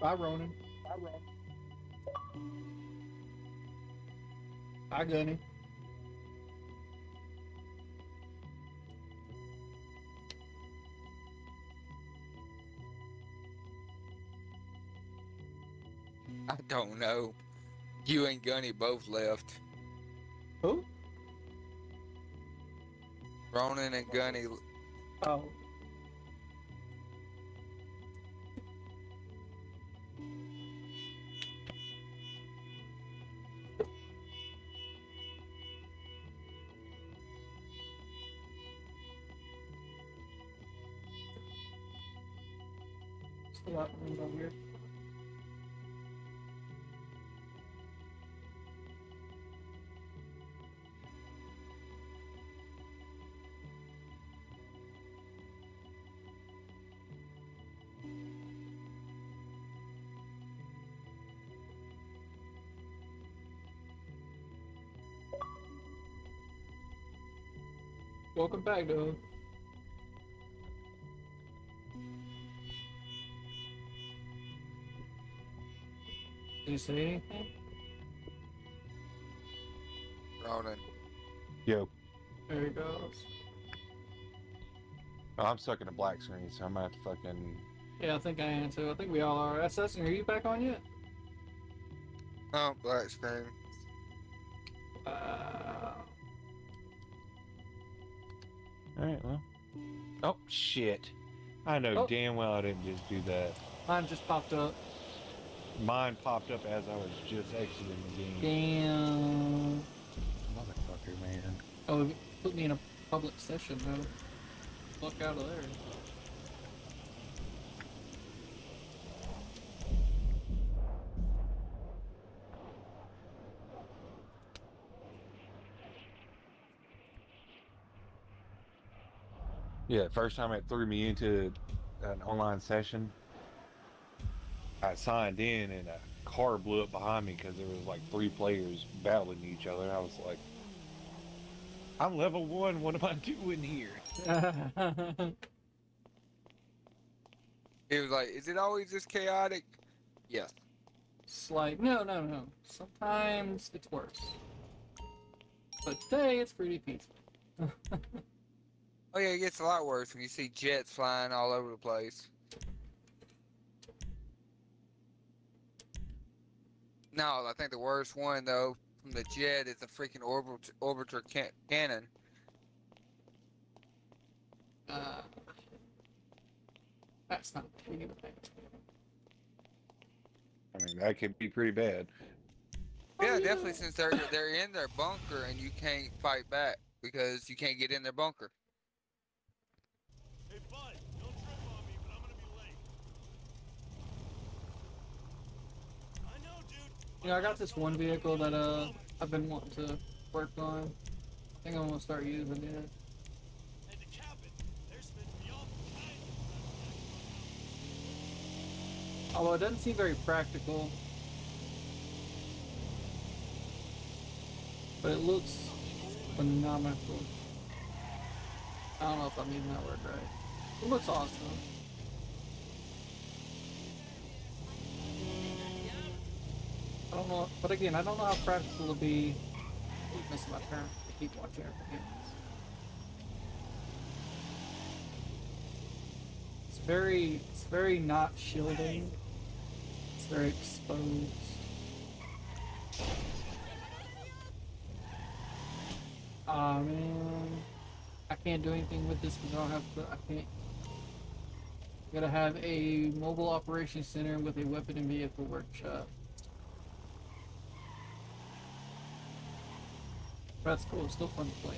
Bye, Ronan. Bye, Ronan. Bye, Gunny. I don't know. You and Gunny both left. Who? Ronan and Gunny. Oh. Still out over here. Welcome back, dude. Did you say anything? Ronan. Yo. There he goes. Oh, I'm stuck in a black screen, so I might have to fucking... Yeah, I think I am too. I think we all are. Assassin, are you back on yet? Oh, black screen. Alright, well. Oh, shit. I know damn well I didn't just do that. Mine just popped up. Mine popped up as I was just exiting the game. Damn. Motherfucker, man. Oh, put me in a public session, though. Fuck out of there. Yeah, first time it threw me into an online session, I signed in and a car blew up behind me because there was like 3 players battling each other. And I was like, I'm level 1, what am I doing here? It was like, is it always this chaotic? Yes. It's like, no. Sometimes it's worse. But today it's pretty peaceful. Oh yeah, it gets a lot worse when you see jets flying all over the place. No, I think the worst one, though, from the jet is the freaking orbiter cannon. That's not pretty bad. I mean, that could be pretty bad. Yeah, oh, definitely, yeah. Since they're in their bunker and you can't fight back because you can't get in their bunker. Hey, bud, don't trip on me, but I'm gonna be late. I know, dude. Yeah, I got this one vehicle that I've been wanting to work on. I think I'm gonna start using it. And the cabin, there's been beyond time. Although it doesn't seem very practical. But it looks phenomenal. I don't know if I'm using that word right. It looks awesome. I don't know, but again, I don't know how practical it'll be. I keep missing my turn. I keep watching everything. It's very not shielding. It's very exposed. Aw, man. I can't do anything with this because I don't have to. I can't. Gotta have a mobile operations center with a weapon and vehicle workshop. That's cool, it's still fun to play.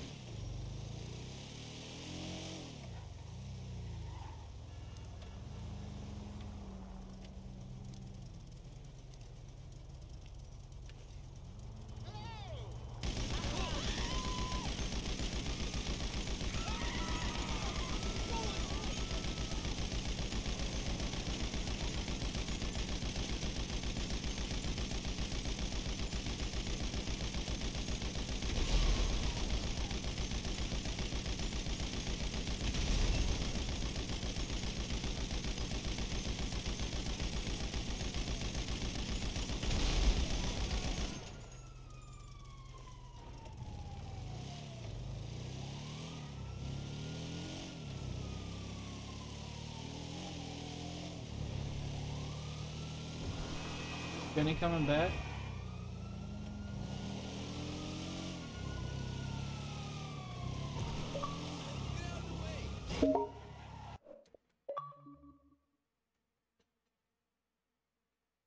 Kenny coming back?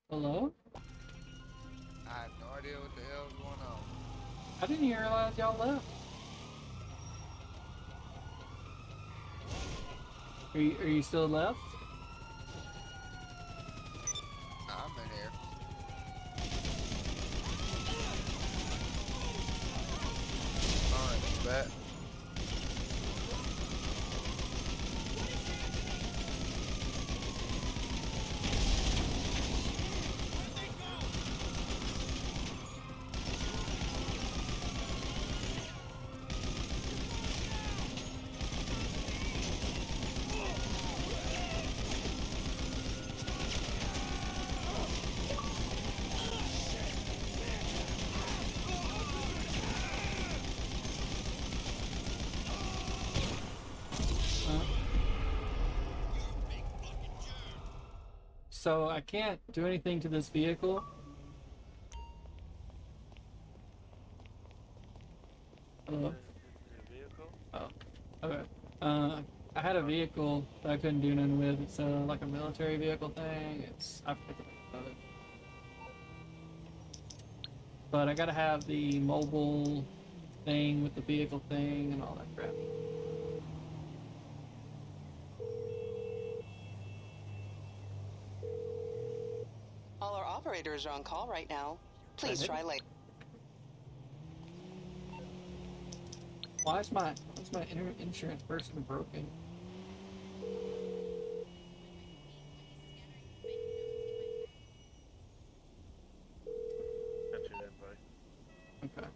Hello? I have no idea what the hell is going on. I didn't even realize y'all left. Are you still left? I'm in here. Alright, bet. So I can't do anything to this vehicle. Hello? Oh, okay. I had a vehicle that I couldn't do nothing with. It's like a military vehicle thing. I forget the name of it. But I gotta have the mobile thing with the vehicle thing and all that crap. Operators are on call right now. Please try later. Why is my insurance person broken? Okay.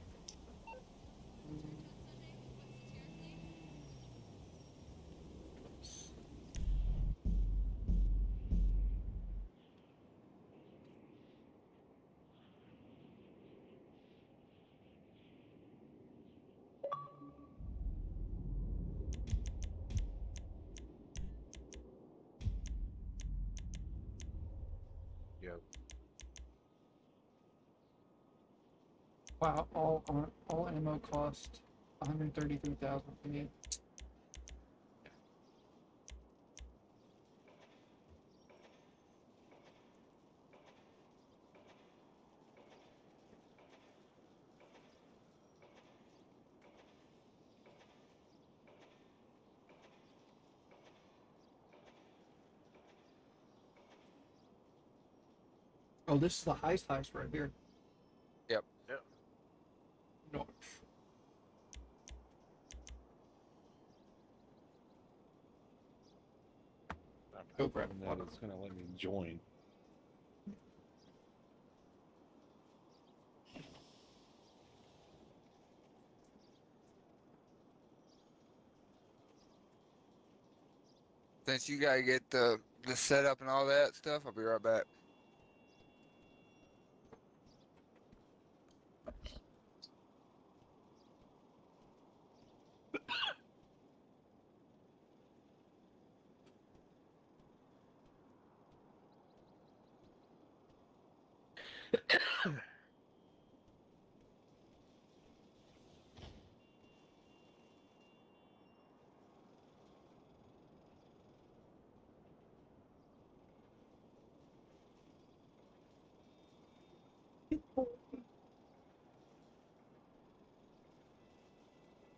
Wow, all ammo cost 133,000 for me. Oh, this is the heist house right here. Yep. Yep. North. Go grab that. It's gonna let me join. Since you gotta get the setup and all that stuff, I'll be right back.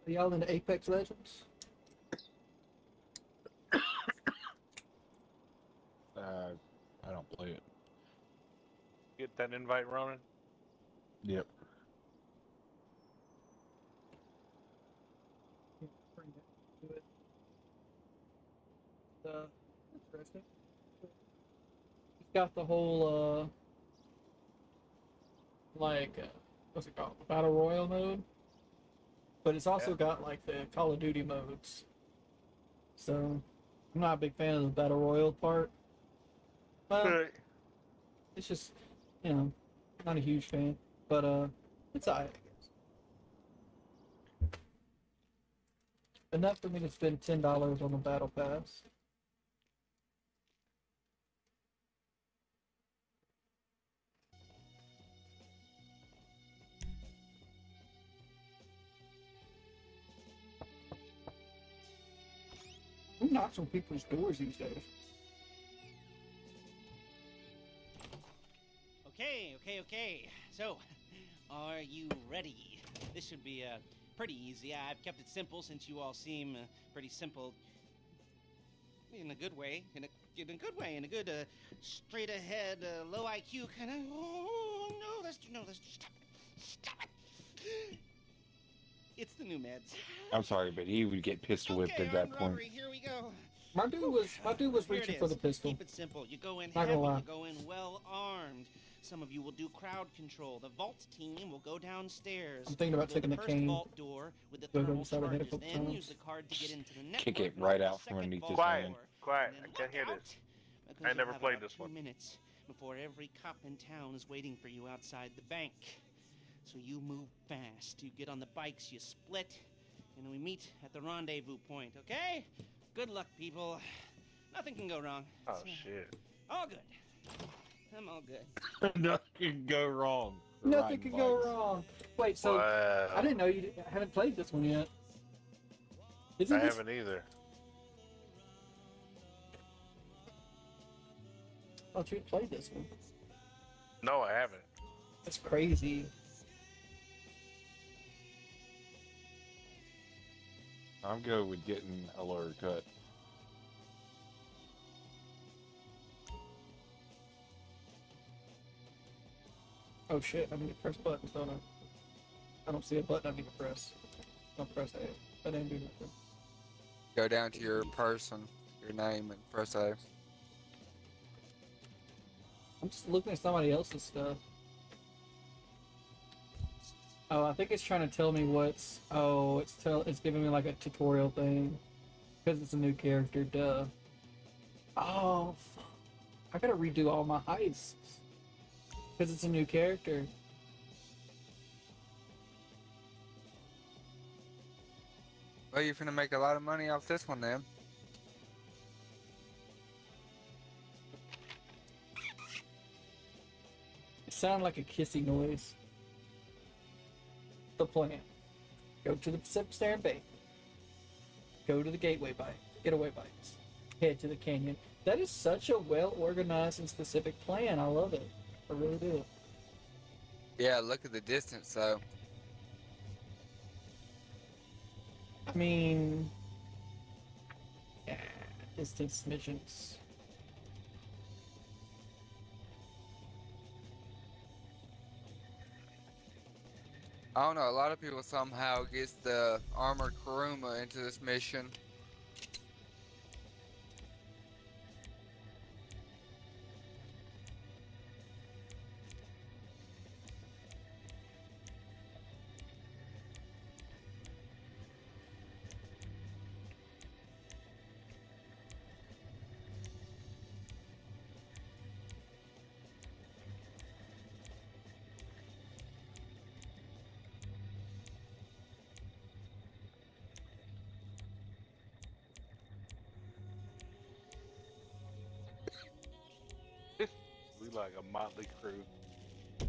Are y'all into Apex Legends? I don't play it. Get that invite, Ronan? Yep. Interesting. He's got the whole what's it called? Battle Royale mode? But it's also got like the Call of Duty modes. So I'm not a big fan of the Battle Royale part. But it's just, you know, not a huge fan. But it's alright, I guess. Enough for me to spend $10 on the battle pass. knocks on people's doors these days. Okay. So, are you ready? This should be pretty easy. I've kept it simple since you all seem pretty simple. In a good way. In a good, straight ahead, low IQ kind of. Oh, no, Lester, stop it. It's the new meds. I'm sorry, but he would get pistol whipped at that point. Here we go. My dude was reaching for the pistol. Keep it simple. You go in heavy, you go in well armed. Some of you will do crowd control. The vault team will go downstairs. I'm thinking about taking the cane. Vault door with the thermal charges. Then use the card to get into the network. Kick it right out from underneath this. Quiet. I can't hear this. I never played this one. 2 minutes before every cop in town is waiting for you outside the bank. So you move fast. You get on the bikes. You split, and we meet at the rendezvous point. Okay? Good luck, people. Nothing can go wrong. Oh, shit. All good. I'm all good. Nothing can go wrong. Wait, so I didn't know you haven't played this one yet. I haven't either. I thought you played this one. No, I haven't. That's crazy. I'm good with getting a lower cut. Oh shit, I need to press buttons, don't I? I don't see a button I need to press. Don't press A. I didn't do nothing. Go down to your person, your name, and press A. I'm just looking at somebody else's stuff. Oh, I think it's trying to tell me what's. Oh, it's giving me like a tutorial thing, because it's a new character. Duh. Oh, fuck. I gotta redo all my heists, because it's a new character. Well, you're gonna make a lot of money off this one, then. It sounds like a kissy noise. The plan. Go to the Pacific Stern Bay. Go to the Gateway Bike. Getaway Bikes. Head to the canyon. That is such a well-organized and specific plan. I love it. I really do. Yeah, look at the distance, though. I mean... yeah, distance missions. I don't know, a lot of people somehow gets the armored Kuruma into this mission. Like a motley crew.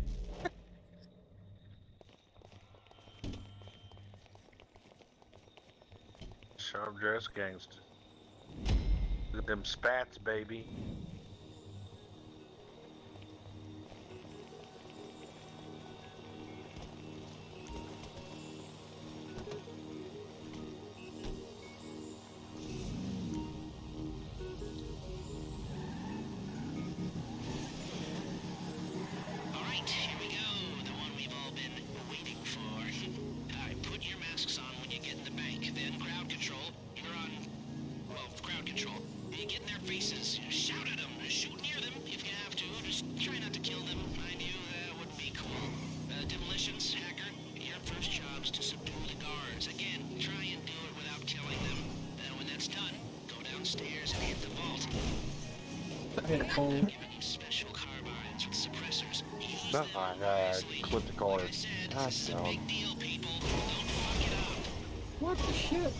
Sharp dressed gangster. Look at them spats, baby. What the shit?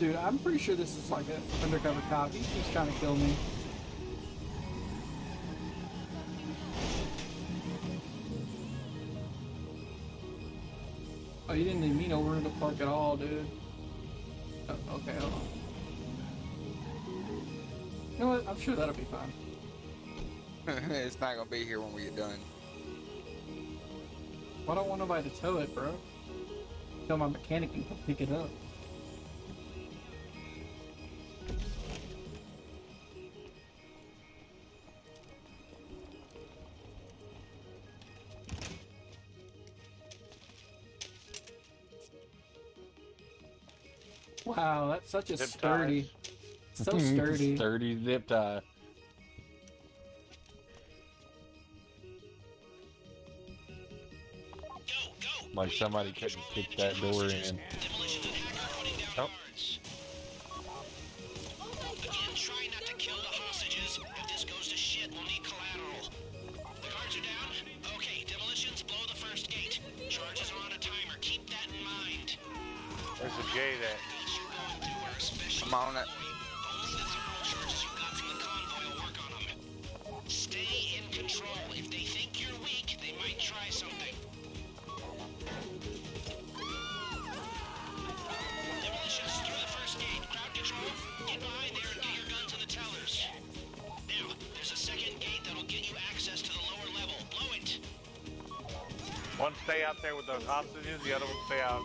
Dude, I'm pretty sure this is like an undercover cop. He's just trying to kill me. you didn't leave me nowhere in the park at all, dude. Oh, okay, hold on. You know what? I'm sure that'll be fine. It's not gonna be here when we get done. Well, I don't want nobody to tow it, bro. Tell my mechanic and pick it up. Wow, that's such a zip sturdy, tie. So sturdy. Sturdy zip tie. Go. Like somebody couldn't kick that door in. Oh. Again, try not to kill the hostages. If this goes to shit, we'll need collateral. The guards are down. Okay, demolitions, blow the first gate. Charges are on a timer. Keep that in mind. Where's the gate at? Come on it. Stay in control. If they think you're weak, they might try something. Demolitions through the first gate. Crowd control. Get behind there and get your gun to the tellers. Now, there's a second gate that'll get you access to the lower level. Blow it. One stay out there with those hostages, the other one stay out.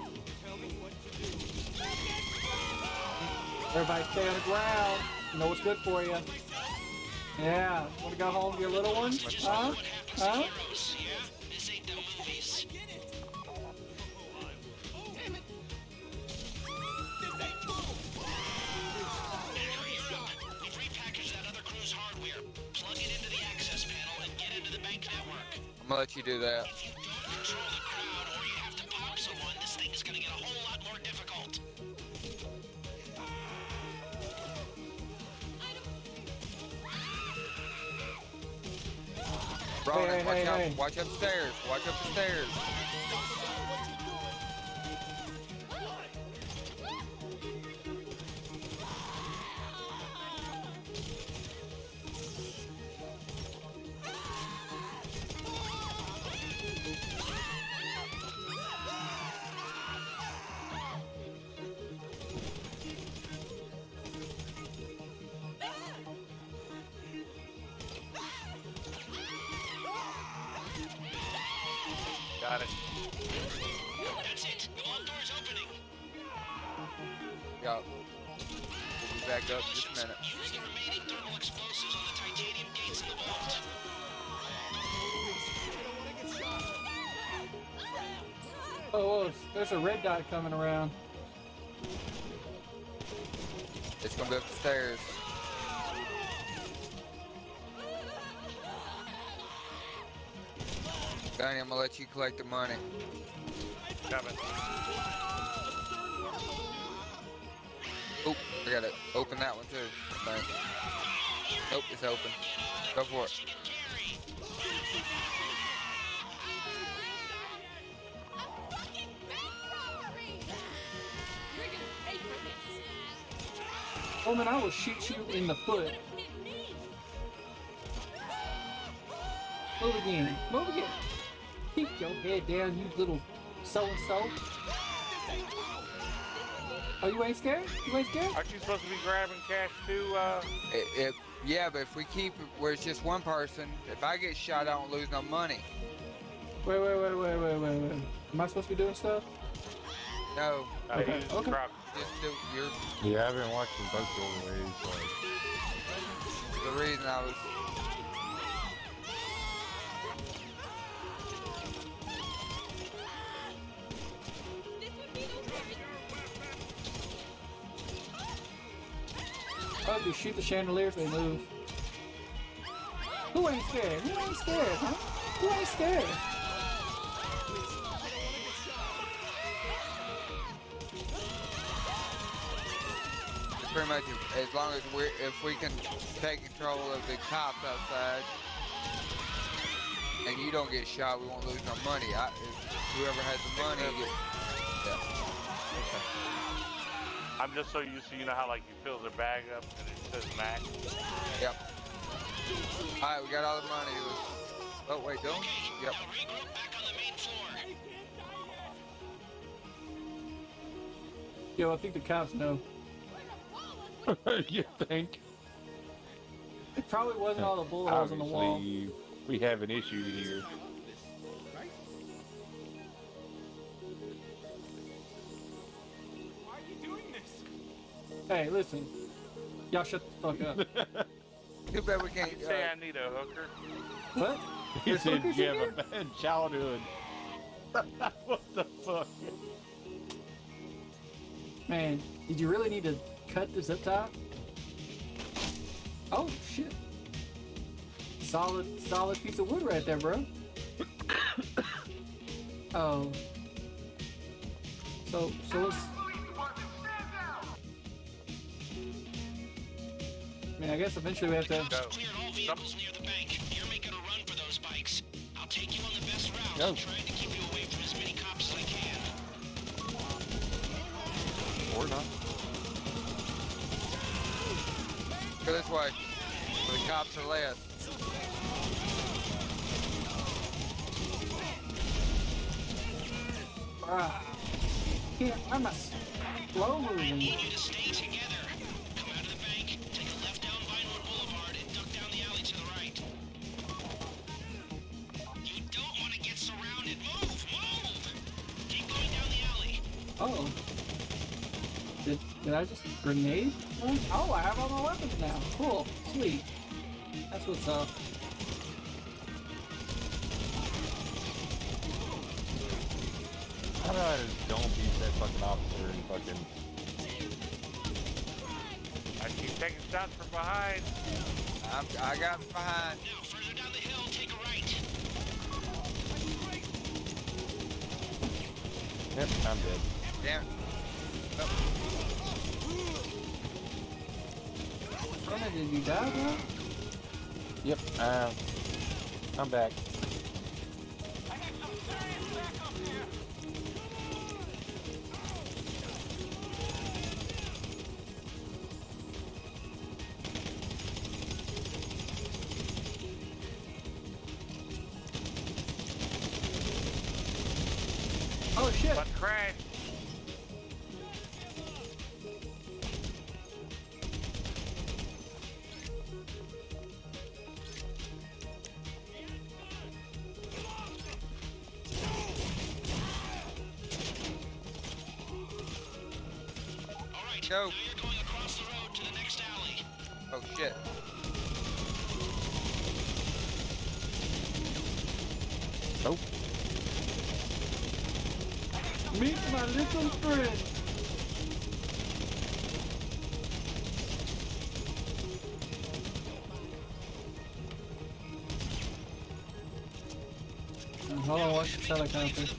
Everybody stay on the ground. You know what's good for you. Yeah. Want to go home to your little one? Huh? Huh? This ain't the movies. We've repackaged that other crew's hardware. Plug it into the access panel and get into the bank network. I'm gonna let you do that. If you don't control the crowd or you have to pop someone, this thing is gonna get a whole lot more difficult. Ronan, hey, watch out, hey. Watch upstairs, watch up the stairs. Got it. That's it. The vault door's opening. Yup. We'll be back up in just a minute. Use the remaining thermal explosives on the titanium gates in the vault. Oh, there's a red dot coming around. It's gonna go up the stairs. Donnie, I'm gonna let you collect the money. Coming. Oh, I gotta open that one too. Thanks. Nope, it's open. Go for it. Oh man, I will shoot you in the foot. Move again. Move again. Keep your head down, you little so-and-so. Oh, you ain't scared? You ain't scared? Aren't you supposed to be grabbing cash too, yeah, but if we keep it where it's just one person, if I get shot, I don't lose no money. Wait. Am I supposed to be doing stuff? No. Okay, okay. Just do your... Yeah, I've been watching both of those ways, so... The reason I was... Oh, you shoot the chandelier if they move. Who ain't scared? Who ain't scared, huh? Who ain't scared? Pretty much, as long as we're, if we can take control of the cops outside, and you don't get shot, we won't lose no money. Whoever has the money gets. Yeah. I'm just so used to, you know how like you fill the bag up and it says max. Yep. Alright, we got all the money. Oh wait, don't? Yep. Now regroup back on the main floor. Yo, I think the cops know. You think? It probably wasn't all the bullet holes on the wall. We have an issue here. Why are you doing this? Hey, listen. Y'all shut the fuck up. Too bad we can't say I need a hooker. What? He said you have a bad childhood. What the fuck? Man, did you really need to cut this up top? Oh shit! Solid piece of wood right there, bro. Oh. So let's. I mean, I guess eventually we have to. Clear all vehicles near the bank. You're making a run for those bikes. I'll take you on the best route. I'm trying to keep you away from as many cops as I can. Or not. Go this way. Where the cops are last. Yeah, I'm a slow moving. I need you to stay together. Come out of the bank, take a left down Vinewood Boulevard, and duck down the alley to the right. You don't want to get surrounded. Move! Keep going down the alley. Oh. Did I just grenade? Oh, I have all my weapons now. Cool. Sweet. That's what's up. How about I just don't beat that fucking officer and fucking... I keep taking shots from behind. I got him behind. Now, further down the hill, take a right. Yep, I'm dead. Damn. Oh. Did you die, bro? Yep, I'm back. I got some serious backup here. Oh shit! But crash. Now you're going across the road to the next alley. Oh shit. Nope. Meet my little friend. Hold on, watch the teleconference.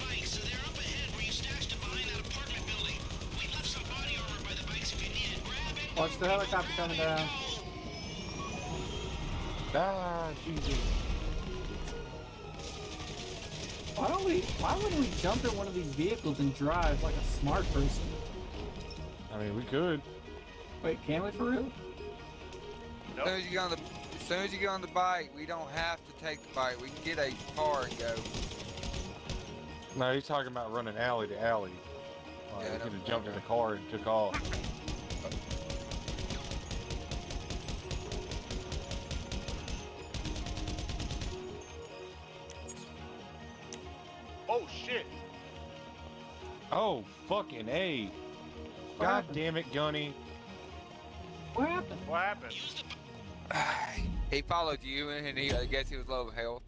Watch the helicopter coming down. Ah, Jesus. Why wouldn't we jump in one of these vehicles and drive like a smart person? I mean, we could. Wait, can we for real? Nope. As soon as you get on the bike, we don't have to take the bike. We can get a car and go. No, he's talking about running alley to alley. Yeah, he could have jumped in the car and took off. Oh shit! Oh fucking A! God damn it, Gunny! What happened? What happened? He followed you, and I guess he was low of health.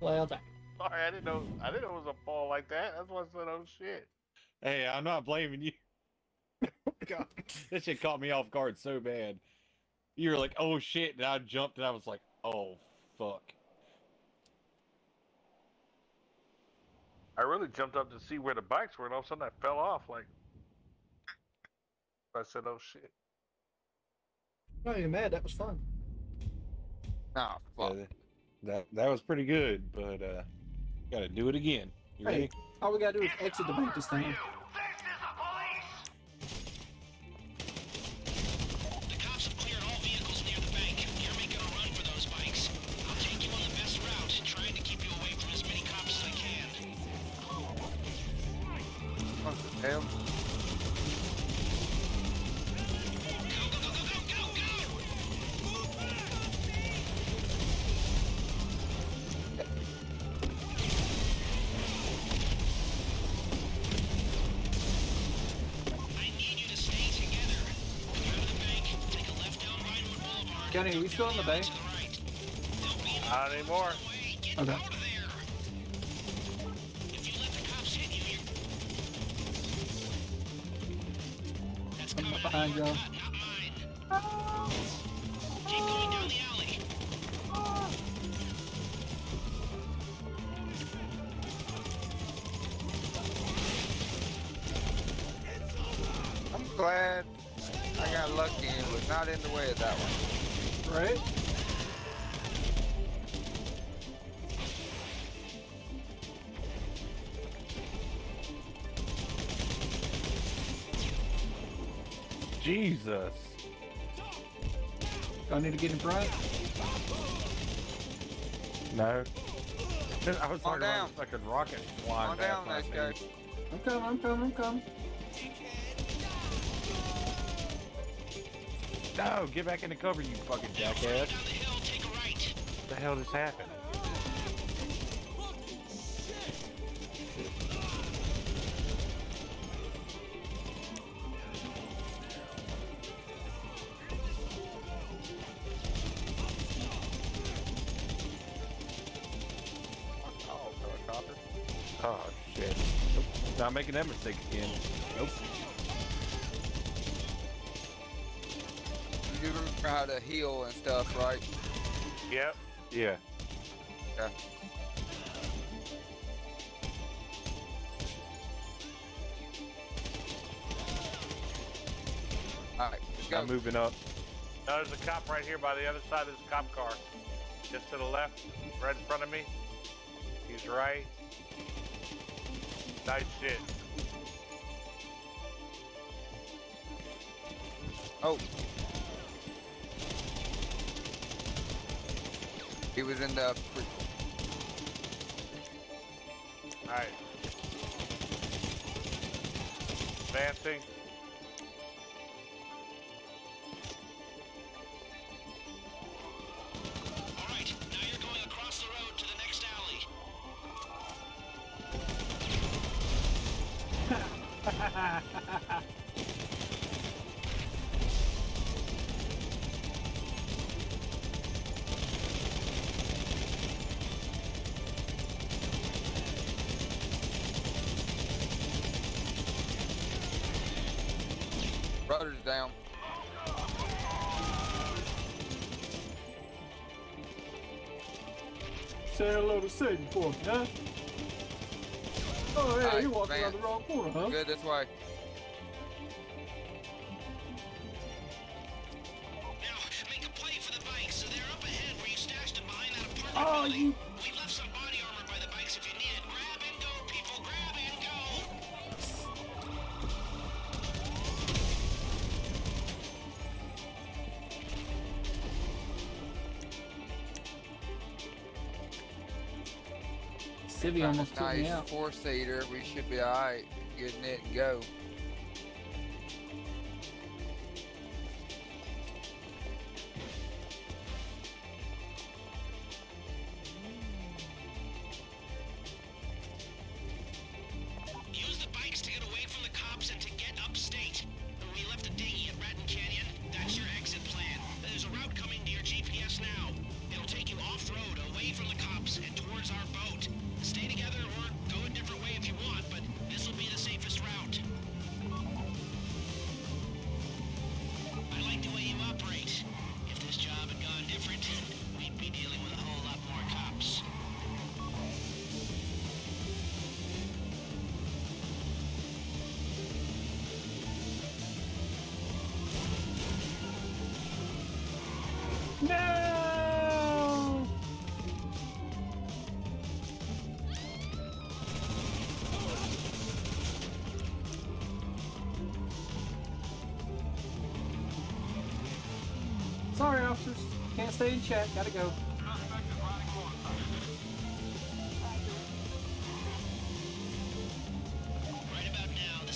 Well done. Sorry, I didn't know it was a ball like that. That's why I said, "Oh shit." Hey, I'm not blaming you. God, this shit caught me off guard so bad. You were like, "Oh shit," and I jumped, and I was like, "Oh fuck." I really jumped up to see where the bikes were, and all of a sudden I fell off. Like, I said, "Oh shit!" No, you're mad. That was fun. Nah, fuck. That was pretty good, but gotta do it again. You ready? All we gotta do is exit the bank this time. Damn. Kenny, are you still in the bay? Not anymore. Okay. I'm behind y'all. Keep going down the alley. I'm glad I got lucky and was not in the way of that one. Right? Jesus. Do I need to get in front? No. I was talking about a fucking rocket flying. On down, nice guy. I'm coming. No, get back into cover, you fucking jackass. What the hell just happened? Oh, shit. Nope. Not making that mistake again. Nope. You remember how to heal and stuff, right? Yep. Yeah. Okay. Alright, let's go. I'm moving up. No, there's a cop right here by the other side of this cop car. Just to the left, right in front of me. He's right. Nice shit. Oh. He was in the... Alright. Advancing. Alright, now you're going across the road to the next alley. Down. Say hello to Satan for me, huh? Oh, hey, right, you walked around the wrong corner, huh? Good, this way. Now, make a play for the bikes, so they're up ahead where you stashed them behind that apartment building. You... We've left some body armor by the bikes if you need it. Grab and go, people, grab and go! Almost nice four-seater. We should be all right getting it and go. Use the bikes to get away from the cops and to get upstate. We left a dinghy at Ratton Canyon. That's your exit plan. There's a route coming to your GPS now. It'll take you off-road, away from the cops, and towards our boat. Stay together or go a different way if you want, but this will be the safest route. I like the way you operate. If this job had gone different, we'd be dealing with a whole lot more cops. Sorry, officers. Can't stay in chat. Gotta go. Right about now, the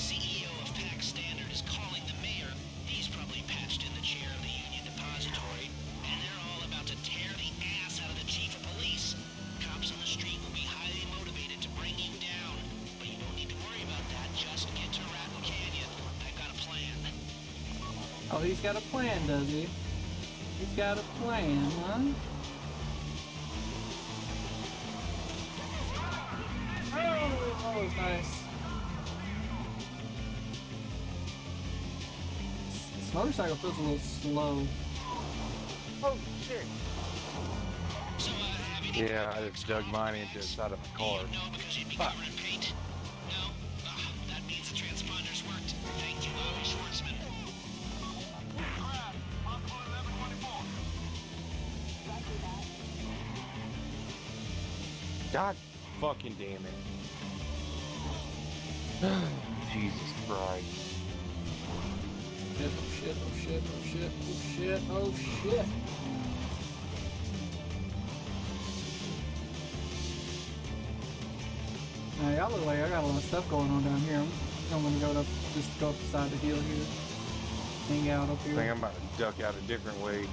Oh, he's got a plan, does he? He's got a plan, huh? Oh, that was nice. This motorcycle feels a little slow. Oh, shit. Yeah, I just dug mine into the side of my car. No, because you'd be covered in paint. No, that means the transponders worked. Thank you, Schwartzman. God fucking damn it. Jesus Christ. Oh shit, oh shit, oh shit, oh shit, oh shit, oh shit. Now y'all look like I got a lot of stuff going on down here. I'm gonna go up, just go up beside the hill here. Hang out up here. I think I'm about to duck out a different way.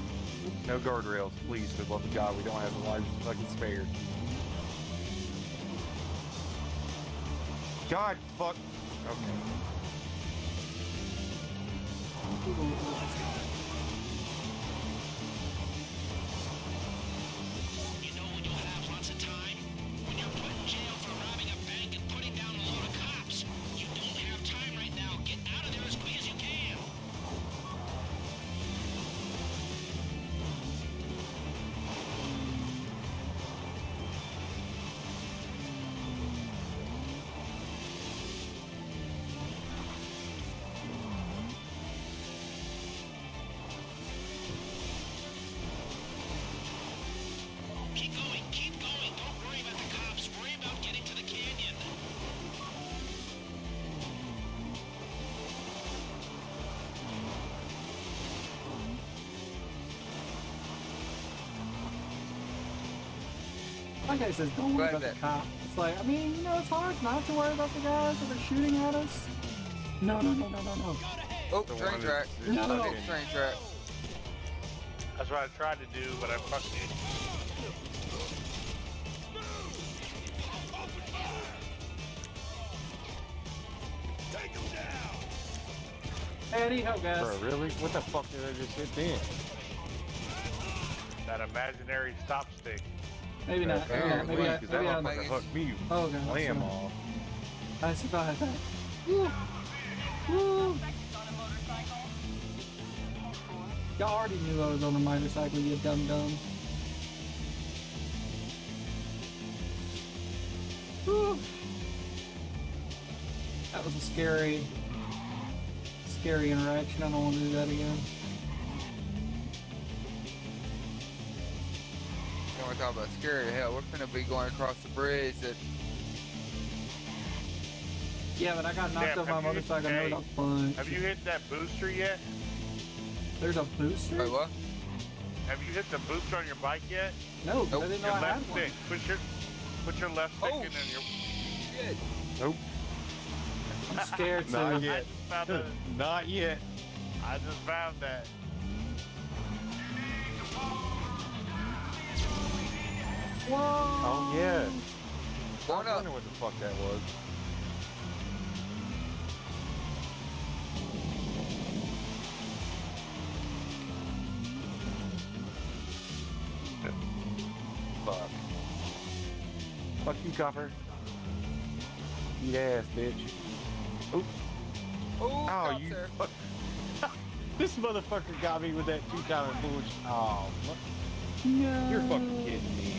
No guardrails, please, for the love of God. We don't have the life fucking spared. God, fuck. Okay. Ooh. Okay, says don't worry about the cops. It's like, I mean, you know, it's hard not to worry about the guys that are shooting at us. No, no, no, no, no, no. Oh, train track. No, no, train track. That's what I tried to do, but I fucked it. Take him down. Eddie, help, guys. Bro, really? What the fuck did I just hit then? That imaginary stop stick. Maybe not. Maybe not. Because that motherfucker hooked me. Oh, God. Slam off. I survived that. Woo! Woo! Y'all already knew I was on a motorcycle, you dumb. Woo! That was a scary interaction. I don't want to do that again. We're talking about scary hell. We're gonna be going across the bridge. That... Yeah, but I got knocked off my motorcycle. Hey, no punch. Have you hit that booster yet? There's a booster? Wait, what? Have you hit the booster on your bike yet? No, nope. I didn't know I had one. Put your left stick in and your... Shit. Nope. I'm scared. Not yet. Not yet. I just found that. Whoa. Oh yeah. I wonder what the fuck that was. Fuck. Fuck you, copper. Yes, bitch. Oop. Oh, you fuck. This motherfucker got me with that two-timer bullshit. Oh, fuck. No. You're fucking kidding me.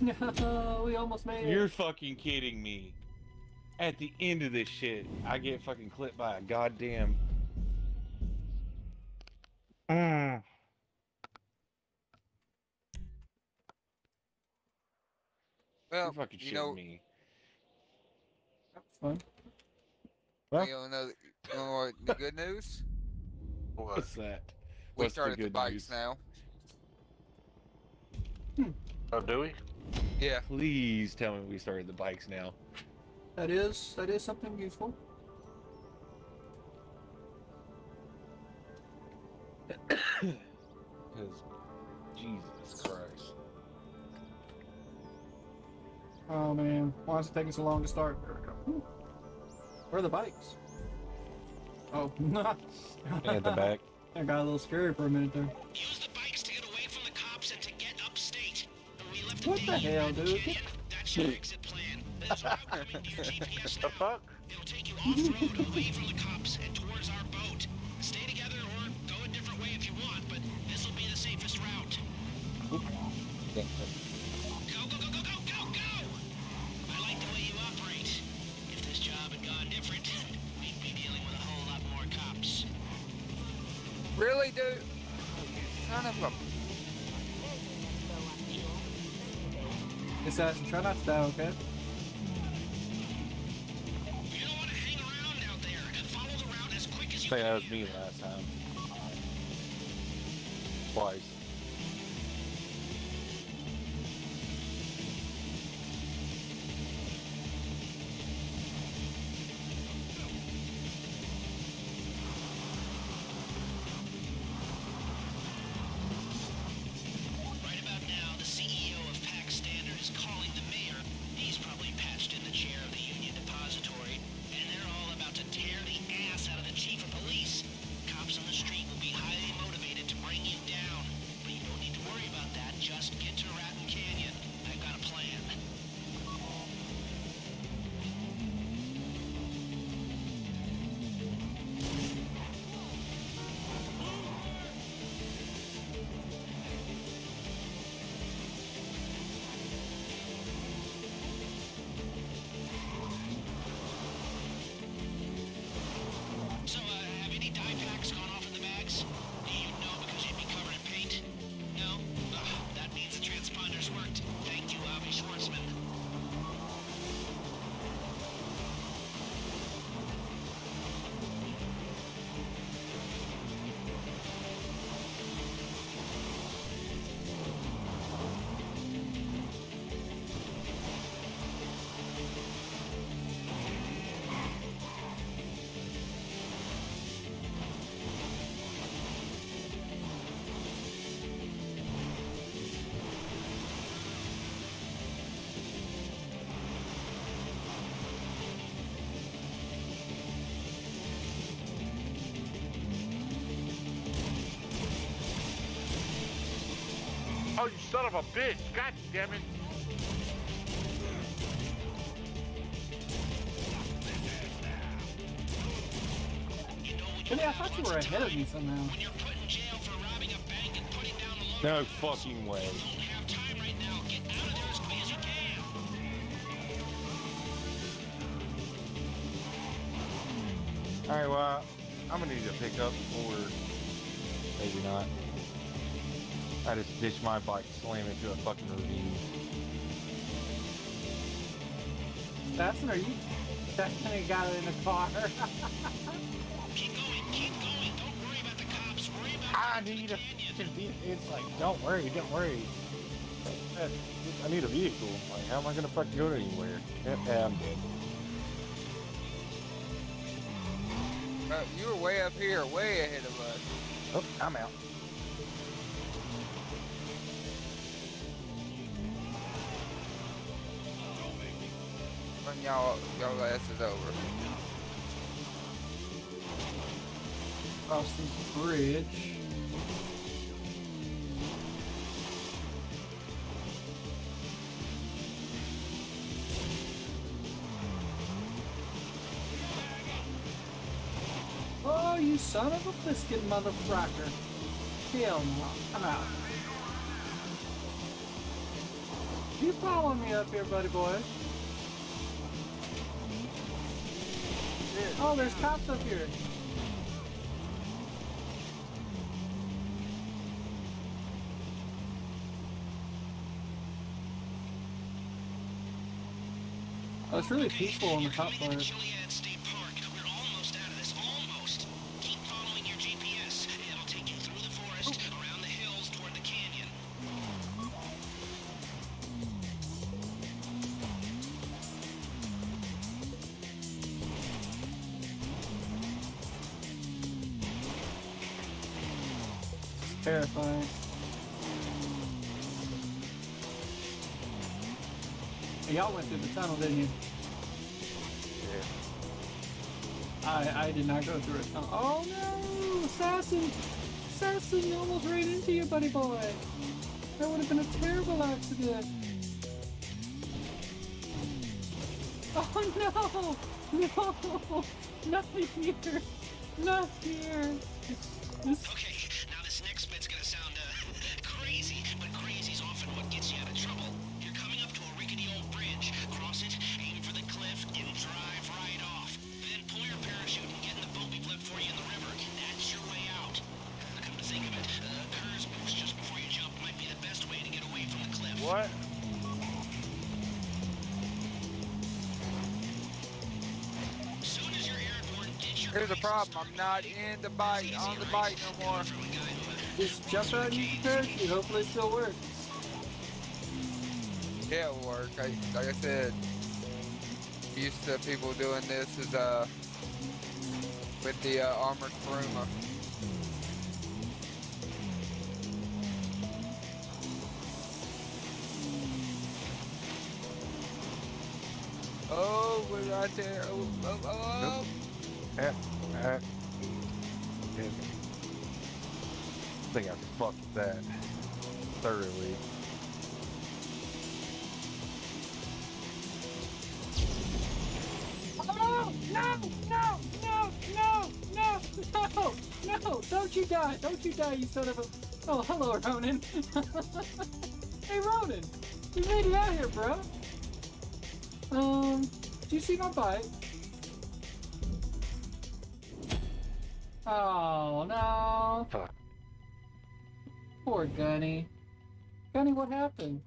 No, we almost made it. You're fucking kidding me. At the end of this shit, I get fucking clipped by a goddamn... Well, you're fucking shitting me. That's fun. Well, you know the good news? What's that? We started the bikes now. Oh, do we? Yeah. Please tell me we started the bikes now. That is something useful. Because Jesus Christ. Oh man, why is it taking so long to start? Where are the bikes? Oh. At the back. I got a little scary for a minute there. Use the bikes to get away from the cops and to get upstate. We left what the hell, dude? That's your exit plan. There's a route coming to your GPS now. The fuck? It'll take you off-road, away from the cops, and towards our boat. Stay together or go a different way if you want, but this'll be the safest route. Go, go, go, go, go, go, go! I like the way you operate. If this job had gone different, we'd be dealing with a whole lot more cops. Really, dude? Oh, you son of a... It's us. Try not to die, okay? You don't want to hang around out there and follow the route as quick as you can. I think that was me last time. Twice. Oh, you son of a bitch! God damn it! Yeah, I thought you were ahead of me somehow. No fucking way. Alright, well, I'm gonna need to pick up or maybe not. I just ditched my bike, slam into a fucking ravine. Dustin, are you? Dustin got it in the car. Keep going, keep going. Don't worry about the cops. Worry about it's like, don't worry, don't worry. I need a vehicle. Like, how am I gonna fucking go anywhere? Yeah, I'm dead. You were way up here, way ahead of us. Oh, I'm out. Y'all asses over. Cross the bridge. Oh, you son of a biscuit, motherfucker! Hell no, I'm out. You following me up here, buddy boy? Oh, there's cops up here. Oh, it's really peaceful on the top part. Terrifying. Y'all went through the tunnel, didn't you? Yeah. I did not go through it. Oh no! Assassin! Assassin almost ran into you, buddy boy! That would have been a terrible accident! Oh no! No! Not here! Not here! Okay, now this next bit's gonna sound crazy, but crazy's often what gets you out of trouble. You're coming up to a rickety old bridge. Cross it, aim for the cliff, and drive right off. Then pull your parachute and get in the boat we've left for you in the river. That's your way out. Come to think of it, a curse boost just before you jump might be the best way to get away from the cliff. What? Here's the problem, I'm not in the bike, on the bike no more. Just jump out and use the parachute, hopefully it still works. Yeah, it'll work. Like I said, used to people doing this is with the armored Kuruma. Oh, we're right there. Oh, oh, oh. Nope. Yeah, alright. Yeah. I think I fucked that thoroughly. Oh, no, no, no, no, no, no, no, don't you die, you son of a... Oh, hello, Ronin. Hey, Ronin, we made it out here, bro. Do you see my bike? Oh no! Fuck. Poor Gunny. Gunny, what happened?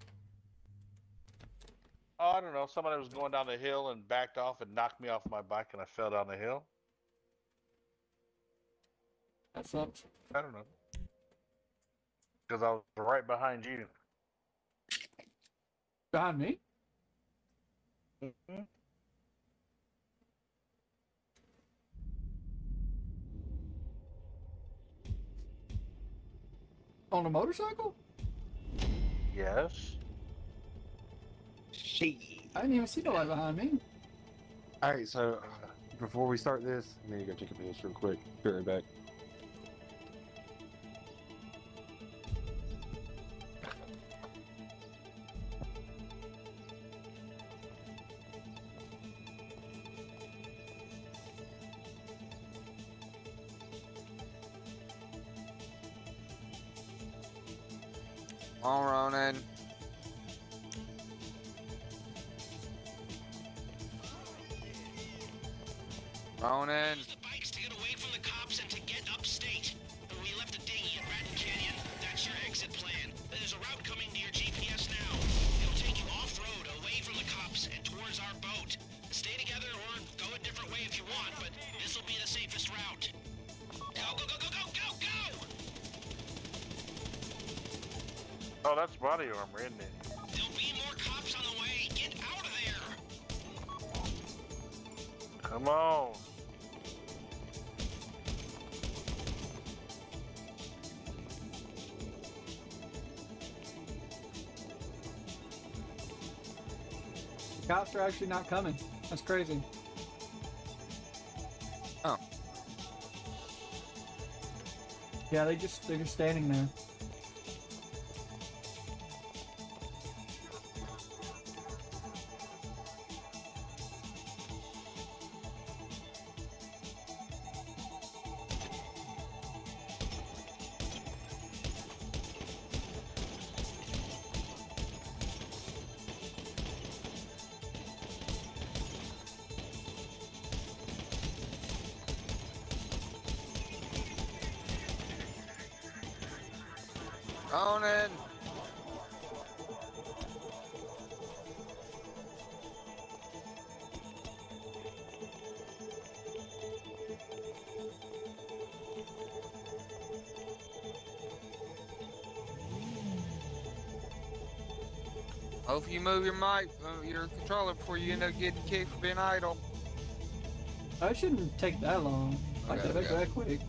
Oh, I don't know. Somebody was going down the hill and backed off and knocked me off my bike, and I fell down the hill. That sucks. I don't know. Because I was right behind you. Behind me? Mm-hmm. On a motorcycle? Yes. She. I didn't even see nobody behind me. Alright, so before we start this, I need to go check a piece real quick. Be right back. All right, Ronin. Ronin. Use the bikes to get away from the cops and to get upstate. We left a dinghy at Ratton Canyon. That's your exit plan. There's a route coming to your GPS now. It'll take you off-road, away from the cops, and towards our boat. Stay together or go a different way if you want, but this'll be the safest route. Go, go, go, go, go, go, go! Oh, that's body armor, isn't it? There'll be more cops on the way. Get out of there! Come on. The cops are actually not coming. That's crazy. Oh. Yeah, they're just standing there. Ronin! Hope you move your mic, your controller before you end up getting kicked for being idle. I shouldn't take that long. Okay, I did it that quick.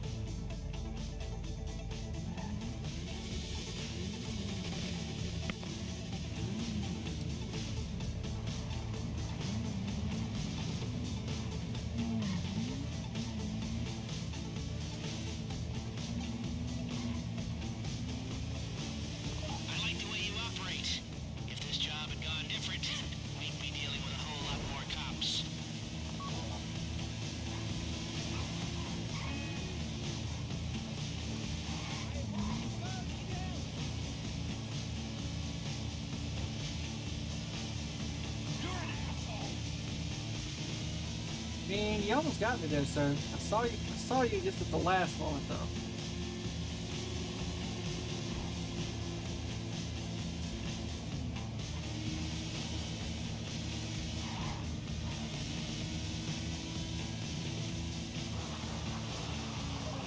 Man, you almost got me there, sir. I saw you just at the last moment, though.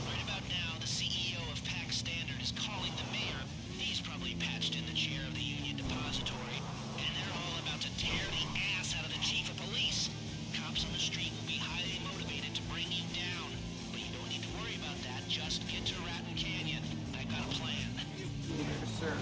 Right about now, the CEO of PAC Standard is calling the mayor. He's probably patched in the chair of the Union Depository, and they're all about to tear the ass out of the chief of police. Cops on the street will be highly motivated to bring you down, but you don't need to worry about that. Just get to Ratton Canyon. I got a plan. You here, sir.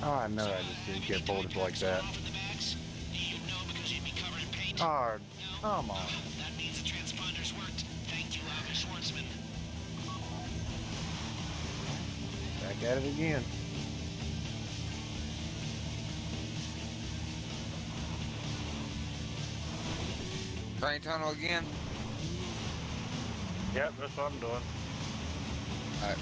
Oh, I know I just didn't get bolted like that. Oh, come on. That means the transponders worked. Thank you, Schwartzman. Back at it again. Train tunnel again? Yep, that's what I'm doing. Alright.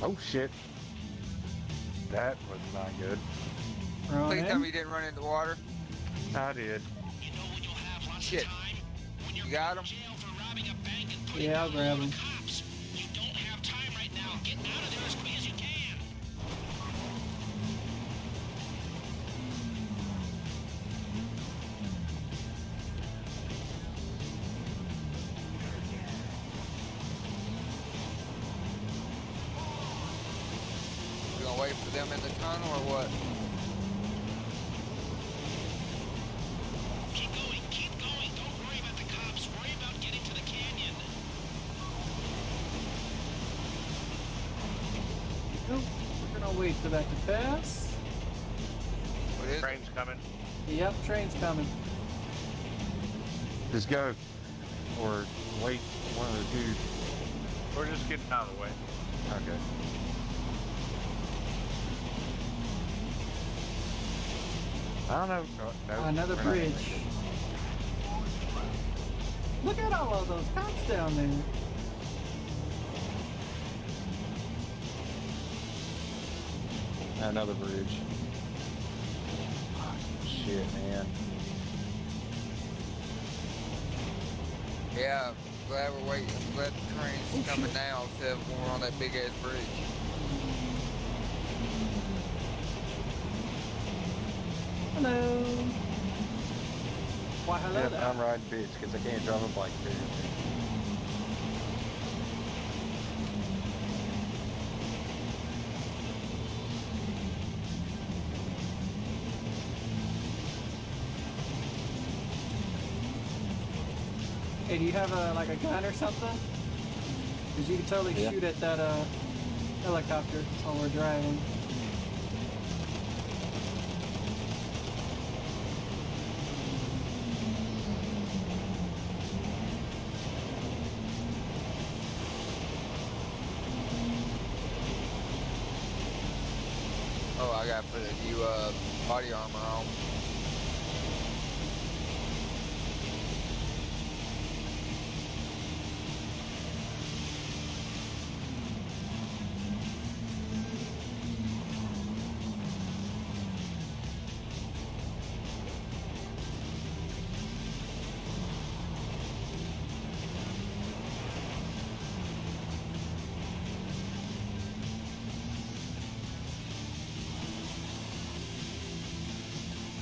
Oh, shit. Oh, shit. That was not good. Please tell me you didn't run into water. I did. Shit. You got him? Yeah, I'll grab him. Wait for them in the tunnel or what? Keep going, don't worry about the cops, worry about getting to the canyon. Nope. We're gonna wait for that to pass. What is? Train's coming. Yep, train's coming. Just go. Or wait for one of the dudes. We're just getting out of the way. Okay. I don't know. No, another bridge. Look at all of those cops down there. Another bridge. Shit, man. Yeah, glad we're waiting. Glad the train's coming down instead of when we're on that big ass bridge. Hello. Why hello? Yep, I'm riding bitch because I can't drive a bike too. Hey, do you have like a gun or something? Because you can totally shoot at that helicopter while we're driving. I gotta put a new body armor on.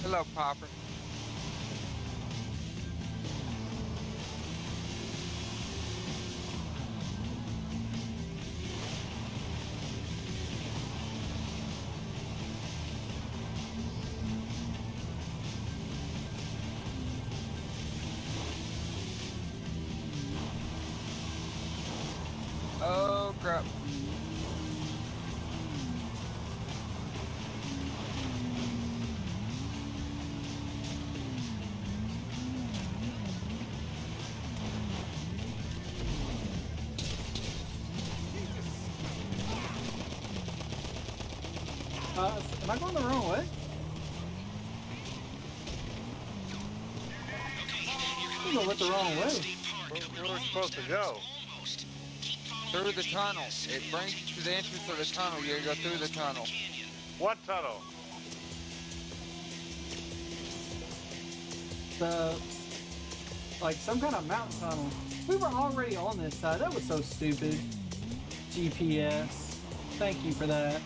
Hello, Popper. Am I going the wrong way? I'm going the wrong way. Where we're supposed to go? Through the tunnel. It brings you to the entrance of the tunnel. You go through the tunnel. What tunnel? Like some kind of mountain tunnel. We were already on this side. That was so stupid. GPS. Thank you for that.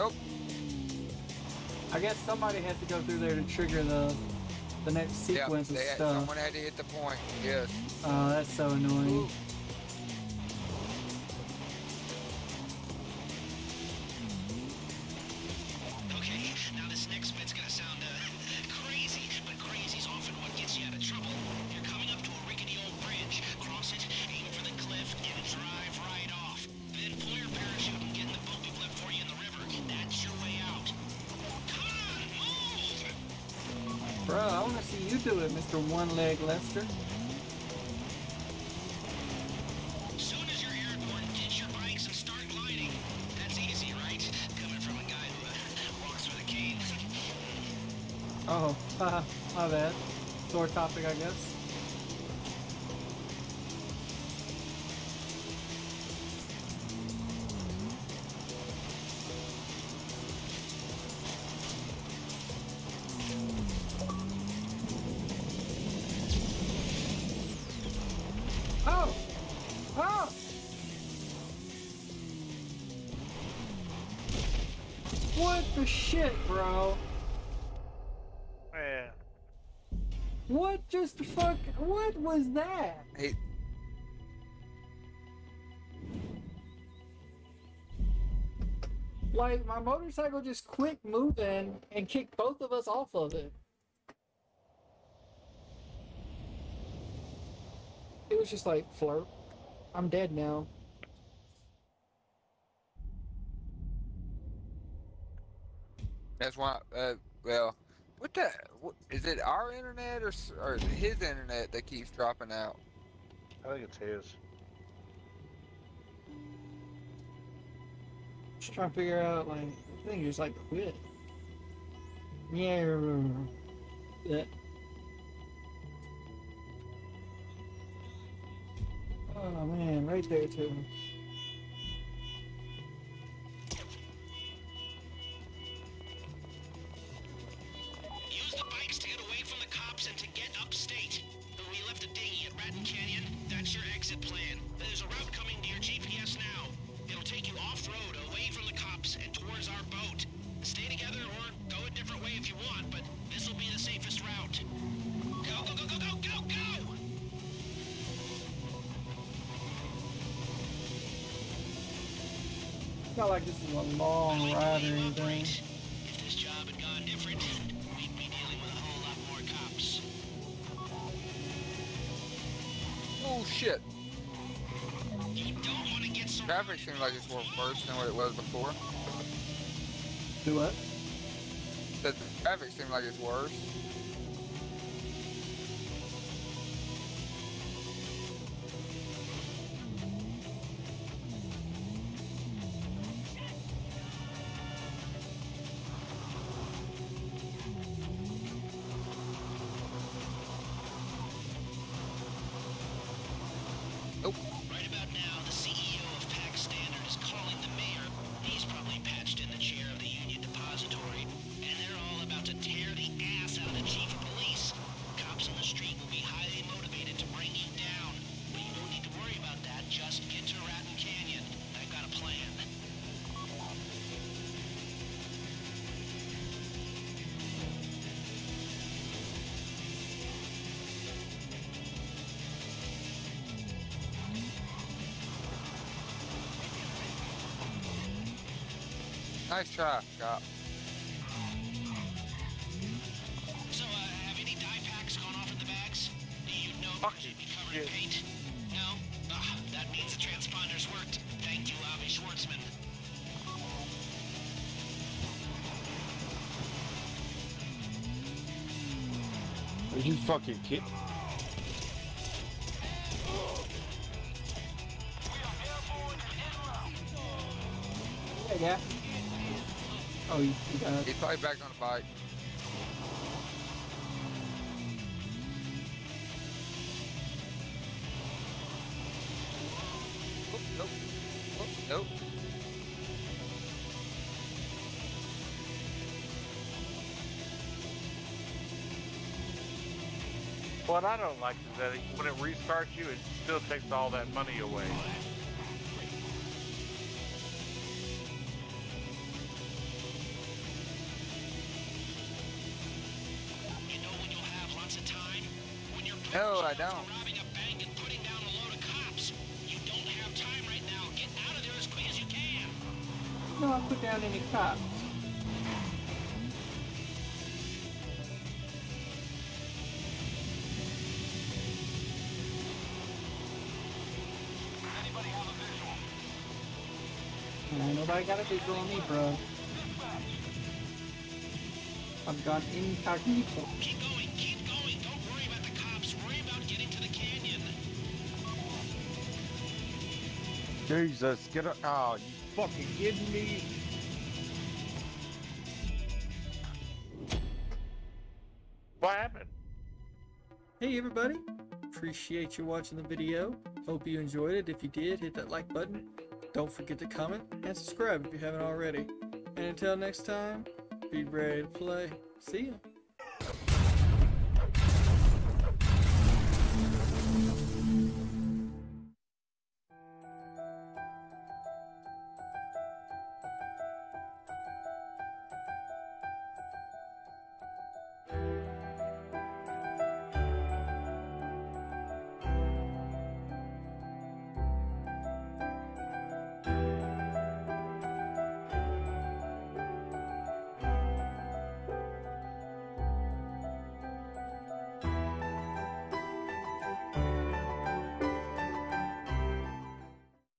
Oh. I guess somebody has to go through there to trigger the next sequence of stuff. Someone had to hit the point. Yes. Oh, that's so annoying. Ooh. One leg, Lester. As soon as you're airborne, ditch your bikes and start gliding. That's easy, right? Coming from a guy who walks with a cane. Oh, my bad. Sore topic, I guess. Shit, bro. Yeah. What just the fuck? What was that? Hey. Like, my motorcycle just quit moving and kicked both of us off of it. It was just like, flirt. I'm dead now. That's why, well, what is it our internet or his internet that keeps dropping out? I think it's his. Just trying to figure out, like, I think just, like, quit. Yeah. Oh, man, right there, too. It's not like this is a long ride or anything. If this job had gone different, we'd be dealing with a whole lot more cops. Oh shit. You don't want to get some traffic seems like it's more worse than what it was before. Do what? That the traffic seemed like it's worse. Nice try, cop. So, have any dye packs gone off in the bags? Do you know that should be covered in paint? No? That means the transponders worked. Thank you, Avi Schwartzman. Are you fucking kidding? Hey, yeah. Oh, he got... He's probably back on the bike. Nope. Oh, nope. What I don't like is that when it restarts you, it still takes all that money away. You know when you'll have lots of time? When you're no, I don't. Robbing a bank and putting down a load of cops. You don't have time right now. Get out of there as quick as you can. No, I'll put down any cops. Nobody got a visual on me, bro. I've got incognito. Keep going, don't worry about the cops, worry about getting to the canyon. Jesus, get up. Oh, you fucking kidding me? What happened? Hey everybody, appreciate you watching the video. Hope you enjoyed it. If you did, hit that like button. Don't forget to comment and subscribe if you haven't already. And until next time, be ready to play. See ya.